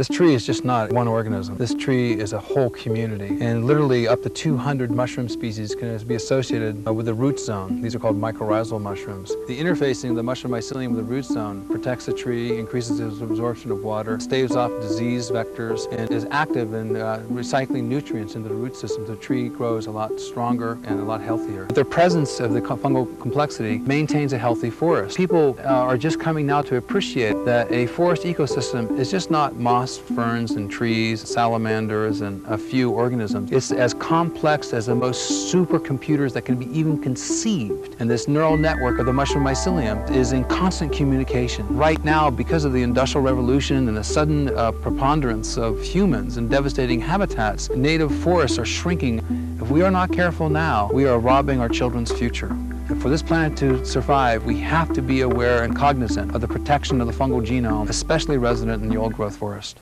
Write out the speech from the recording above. This tree is just not one organism. This tree is a whole community, and literally up to 200 mushroom species can be associated with the root zone. These are called mycorrhizal mushrooms. The interfacing of the mushroom mycelium with the root zone protects the tree, increases its absorption of water, staves off disease vectors, and is active in recycling nutrients into the root system. The tree grows a lot stronger and a lot healthier. The presence of the fungal complexity maintains a healthy forest. People are just coming now to appreciate that a forest ecosystem is just not moss, ferns, and trees, salamanders, and a few organisms. It's as complex as the most supercomputers that can be even conceived. And this neural network of the mushroom mycelium is in constant communication. Right now, because of the Industrial Revolution and the sudden preponderance of humans and devastating habitats, native forests are shrinking. If we are not careful now, we are robbing our children's future. For this planet to survive, we have to be aware and cognizant of the protection of the fungal genome, especially resident in the old growth forest.